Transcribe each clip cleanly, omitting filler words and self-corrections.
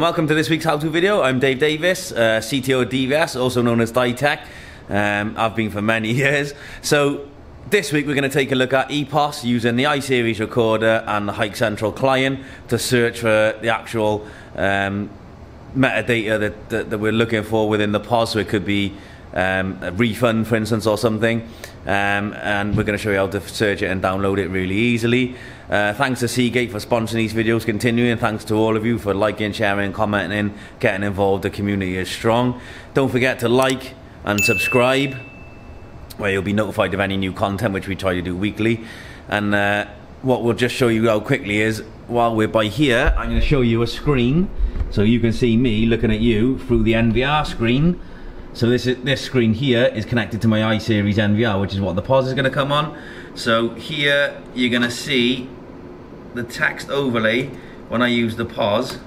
and welcome to this week's how-to video. I'm Dave Davis, CTO at DVS, also known as Ditech. I've been for many years. So this week we're going to take a look at EPOS using the iSeries recorder and the HikCentral client to search for the actual metadata that we're looking for within the POS. So it could be a refund, for instance, or something, and we're going to show you how to search it and download it really easily. Thanks to Seagate for sponsoring these videos continuing, and thanks to all of you for liking, sharing, commenting, getting involved. The community is strong. Don't forget to like and subscribe, where you'll be notified of any new content, which we try to do weekly. And what we'll just show you how quickly is, while we're by here, I'm going to show you a screen so you can see me looking at you through the NVR screen. So this screen here is connected to my iSeries NVR, which is what the POS is going to come on. So here you're going to see the text overlay when I use the POS.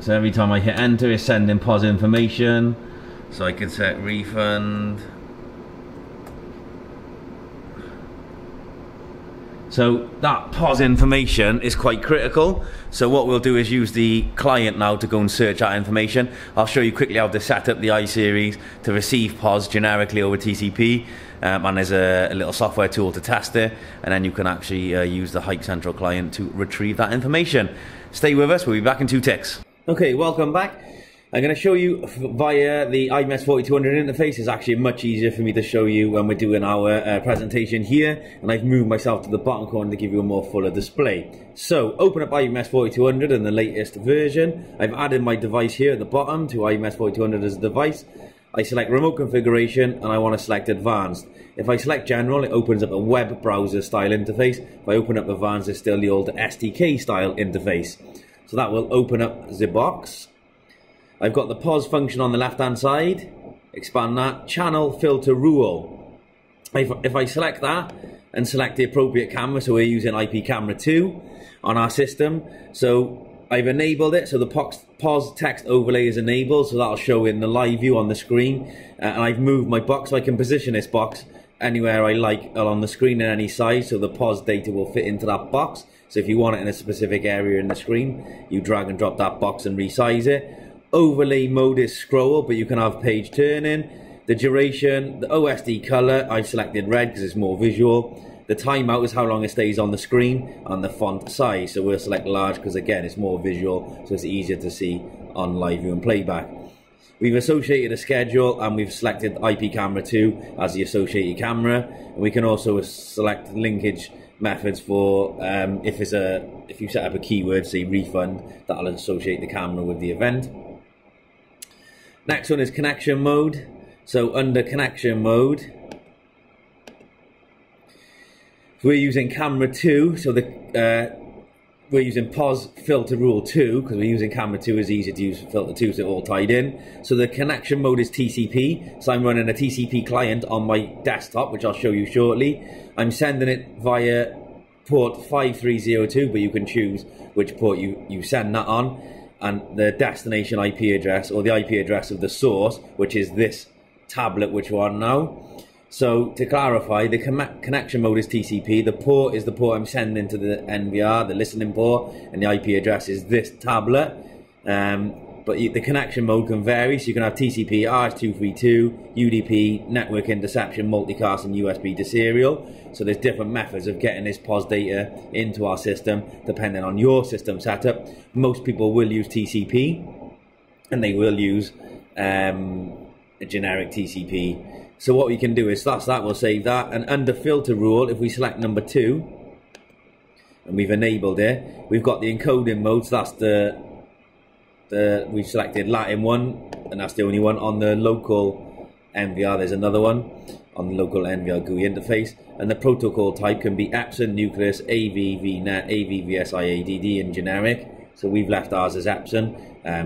So every time I hit enter, it's sending POS information. So I can set refund. So that POS information is quite critical. So what we'll do is use the client now to go and search that information. I'll show you quickly how to set up the iSeries to receive POS generically over TCP. And there's a little software tool to test it. And then you can actually use the HikCentral client to retrieve that information. Stay with us, we'll be back in 2 ticks. Okay, welcome back. I'm going to show you via the iVMS-4200 interface. It's actually much easier for me to show you when we're doing our presentation here, and I've moved myself to the bottom corner to give you a more fuller display. So open up iVMS-4200 in the latest version. I've added my device here at the bottom to iVMS-4200 as a device. I select remote configuration and I want to select advanced. If I select general, it opens up a web browser style interface. If I open up advanced, it's still the old SDK style interface. So that will open up Zbox. I've got the POS function on the left-hand side. Expand that. Channel, filter, rule. If I select that and select the appropriate camera, so we're using IP camera 2 on our system. So I've enabled it, so the POS text overlay is enabled, so that'll show in the live view on the screen. And I've moved my box, so I can position this box anywhere I like along the screen at any size, so the POS data will fit into that box. So if you want it in a specific area in the screen, you drag and drop that box and resize it. Overlay mode is scroll, but you can have page turning. The duration, the OSD color, I've selected red because it's more visual. The timeout is how long it stays on the screen, and the font size, so we'll select large because again it's more visual, so it's easier to see on live view and playback. We've associated a schedule and we've selected IP camera 2 as the associated camera, and we can also select linkage methods for if you set up a keyword, say refund, that'll associate the camera with the event. Next one is connection mode. So under connection mode, we're using camera 2, so we're using POS filter rule 2, because we're using camera 2 is easy to use filter 2, so it's all tied in. So the connection mode is TCP, so I'm running a TCP client on my desktop, which I'll show you shortly. I'm sending it via port 5302, but you can choose which port you send that on, and the destination IP address, or the IP address of the source, which is this tablet which we're on now. So to clarify, the connection mode is TCP, the port is the port I'm sending to the NVR, the listening port, and the IP address is this tablet. But the connection mode can vary, so you can have TCP, RS-232, UDP, network interception, multicast, and USB to serial. So there's different methods of getting this POS data into our system, depending on your system setup. Most people will use TCP, and they will use a generic TCP. So what we can do is slash that, we'll save that, and under filter rule, if we select number 2, and we've enabled it, we've got the encoding mode, so that's we've selected Latin 1, and that's the only one on the local NVR. There's another one on the local NVR GUI interface, and the protocol type can be Epson, Nucleus, AV, VNet, AV, VSIADD, and generic. So we've left ours as Epson,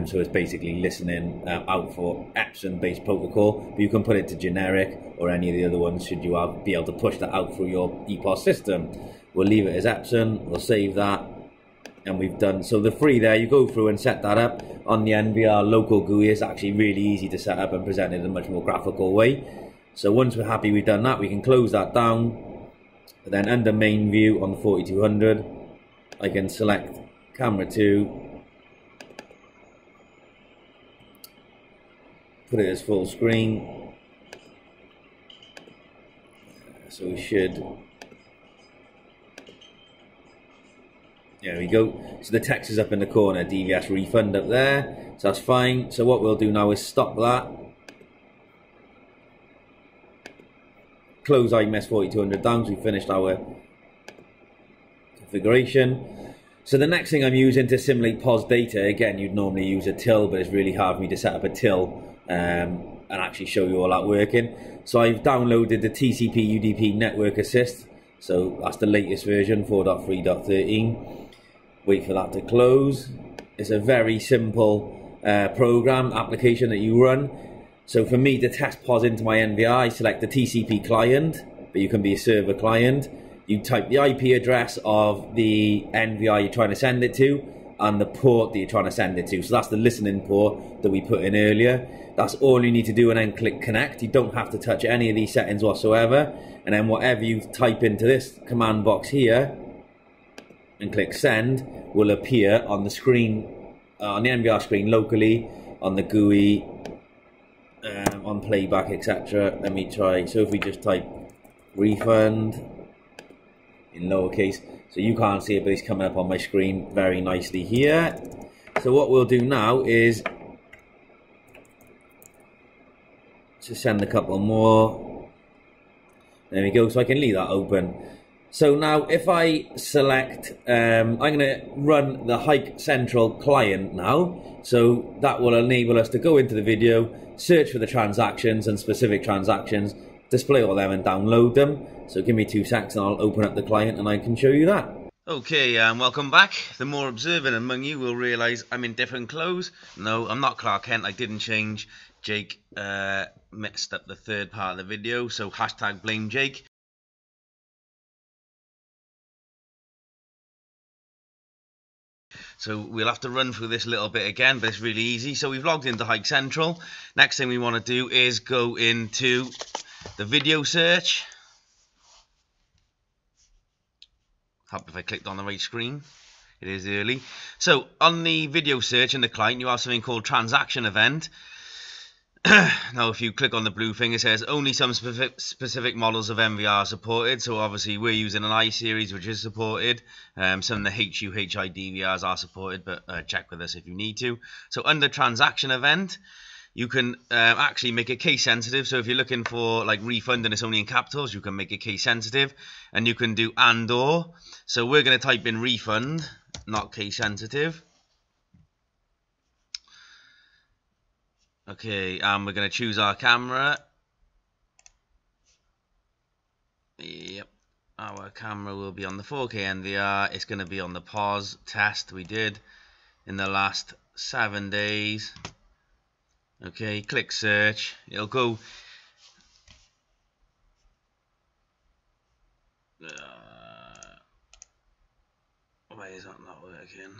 so it's basically listening out for Epson-based protocol, but you can put it to generic or any of the other ones should you be able to push that out through your EPOS system. We'll leave it as Epson, we'll save that, and we've done. So the three there, you go through and set that up. On the NVR local GUI, it's actually really easy to set up and present it in a much more graphical way. So once we're happy we've done that, we can close that down. And then under main view on the 4200, I can select camera 2, put it as full screen, so we should, there we go, so the text is up in the corner, DVS refund up there, so that's fine. So what we'll do now is stop that, close iVMS-4200 down, so we finished our configuration. So the next thing I'm using to simulate POS data, again you'd normally use a till, but it's really hard for me to set up a till and actually show you all that working. So I've downloaded the TCP UDP network assist, so that's the latest version 4.3.13. Wait for that to close. It's a very simple program application that you run. So for me to test POS into my NVR, I select the TCP client, but you can be a server client. You type the IP address of the NVR you're trying to send it to and the port that you're trying to send it to. So that's the listening port that we put in earlier. That's all you need to do, and then click connect. You don't have to touch any of these settings whatsoever. And then whatever you type into this command box here and click send will appear on the screen, on the NVR screen locally, on the GUI, on playback, etc. Let me try. So if we just type refund in lowercase, so you can't see it, but it's coming up on my screen very nicely here. So what we'll do now is to send a couple more. There we go. So I can leave that open. So now if I select, I'm going to run the HikCentral client now. So that will enable us to go into the video, search for the transactions and specific transactions, display all them and download them. So give me 2 seconds and I'll open up the client and I can show you that. Okay, welcome back. The more observant among you will realise I'm in different clothes. No, I'm not Clark Kent, I didn't change. Jake messed up the third part of the video, so hashtag blame Jake. So we'll have to run through this a little bit again, but it's really easy. So we've logged into HikCentral. Next thing we want to do is go into the video search. Hope if I clicked on the right screen. It is early. So on the video search in the client, you have something called transaction event. Now if you click on the blue thing, it says only some specific models of NVR supported. So obviously we're using an iSeries, which is supported. Some of the HUHI DVRs are supported, but check with us if you need to. So under transaction event, you can actually make it case sensitive. So if you're looking for like refund and it's only in capitals, you can make it case sensitive, and you can do and or. So we're going to type in refund, not case sensitive. Okay, and we're going to choose our camera. Yep, our camera will be on the 4K NVR. It's going to be on the POS test we did in the last 7 days. Okay, click search. It'll go. Why is that not working?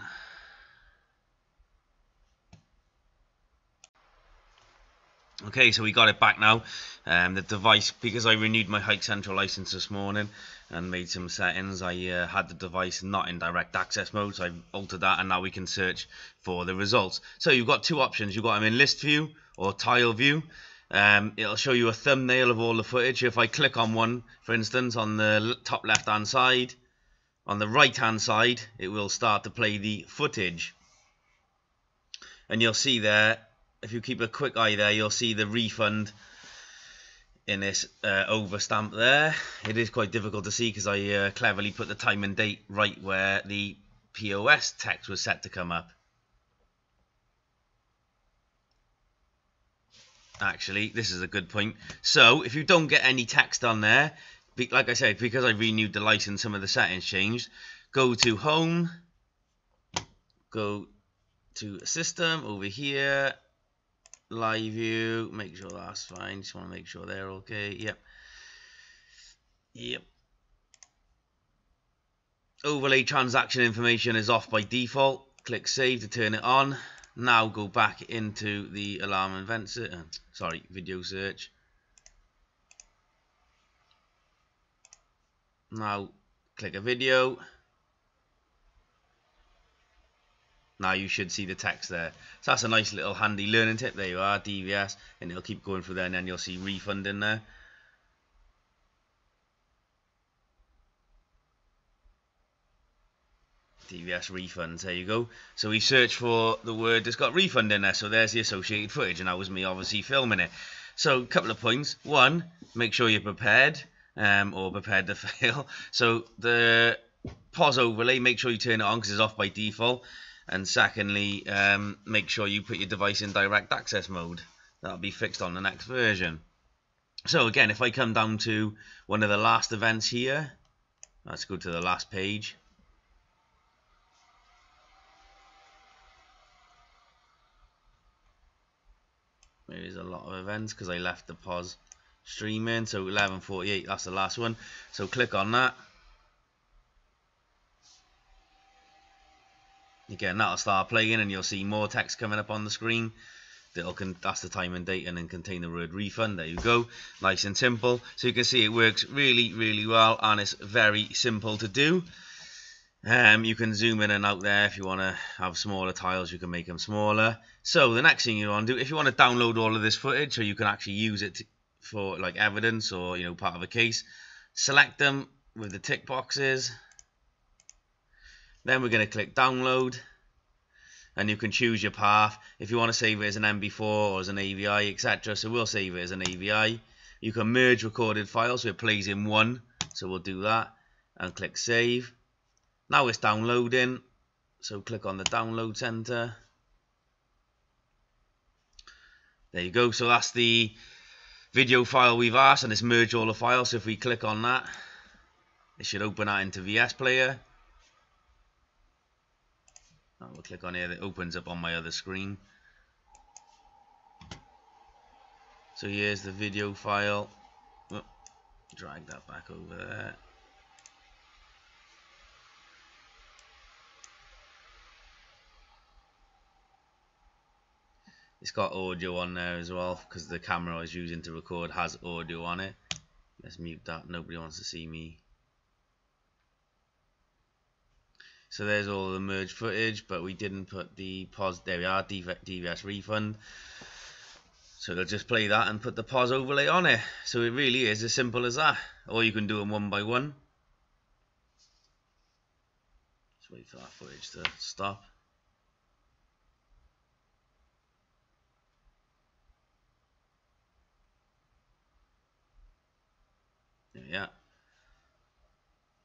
Okay, so we got it back now. The device, because I renewed my HikCentral license this morning and made some settings, I had the device not in direct access mode, so I altered that, and now we can search for the results. So you've got two options. You've got them in list view or tile view. It'll show you a thumbnail of all the footage. If I click on one, for instance, on the top left-hand side, on the right-hand side, it will start to play the footage. And you'll see there, if you keep a quick eye there, you'll see the refund in this overstamp there. It is quite difficult to see because I cleverly put the time and date right where the POS text was set to come up. Actually, this is a good point. So if you don't get any text on there, like I said, because I renewed the license, some of the settings changed. Go to home, go to system over here, live view, make sure that's fine. Just want to make sure they're okay. Yep. Overlay transaction information is off by default. Click save to turn it on. Now go back into the alarm and vent search, video search. Now click a video. Now you should see the text there. So that's a nice little handy learning tip. There you are, DVS, and it'll keep going through there, and then you'll see refund in there. DVS refunds, there you go. So we search for the word that's got refund in there, so there's the associated footage, and that was me obviously filming it. So a couple of points. One, make sure you're prepared, or prepared to fail. So the POS overlay, make sure you turn it on because it's off by default. And secondly, make sure you put your device in direct access mode. That'll be fixed on the next version. So again, if I come down to one of the last events here, let's go to the last page. There is a lot of events because I left the POS streaming. So 11:48, that's the last one. So click on that. Again, that'll start playing, and you'll see more text coming up on the screen. That's the time and date, and then contain the word refund. There you go, nice and simple. So you can see it works really, really well, and it's very simple to do. You can zoom in and out there. If you want to have smaller tiles, you can make them smaller. So the next thing you want to do, if you want to download all of this footage so you can actually use it for like evidence or, you know, part of a case, select them with the tick boxes. Then we're going to click download, and you can choose your path. If you want to save it as an MP4 or as an AVI, etc. So we'll save it as an AVI. You can merge recorded files, so it plays in one. So we'll do that and click save. Now it's downloading, so click on the download center. There you go. So that's the video file we've asked, and it's merged all the files. So if we click on that, it should open that into VS Player. We'll click on here, that opens up on my other screen. So here's the video file. Oh, drag that back over there. It's got audio on there as well because the camera I was using to record has audio on it. Let's mute that, nobody wants to see me. So there's all the merged footage, but we didn't put the POS. There we are, DVS refund. So they'll just play that and put the POS overlay on it. So it really is as simple as that. Or you can do them one by one. Just wait for that footage to stop. There we are.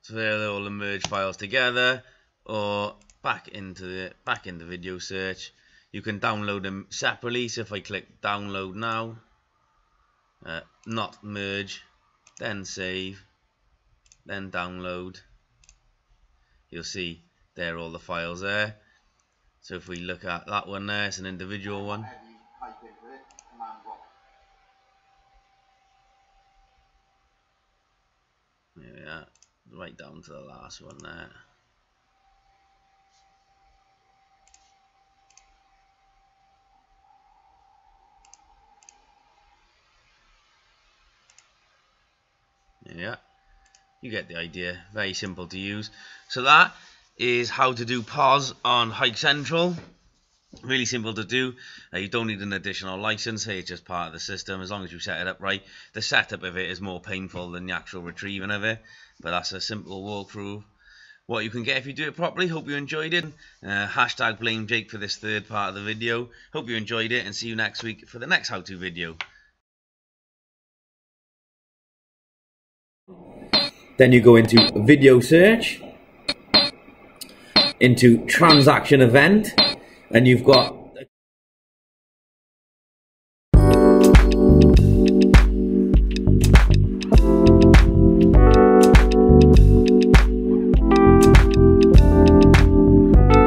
So there are all the merged files together. Or back into video search. You can download them separately. So if I click download now, not merge, then save, then download, you'll see there are all the files there. So if we look at that one there, it's an individual one. There we are, right down to the last one there. Yeah, you get the idea. Very simple to use. So that is how to do POS on HikCentral. Really simple to do. You don't need an additional license. It's just part of the system as long as you set it up right. The setup of it is more painful than the actual retrieving of it, but that's a simple walkthrough. What you can get if you do it properly. Hope you enjoyed it. Hashtag blame Jake for this third part of the video. Hope you enjoyed it, and see you next week for the next how-to video. Then you go into video search, into transaction event, and you've got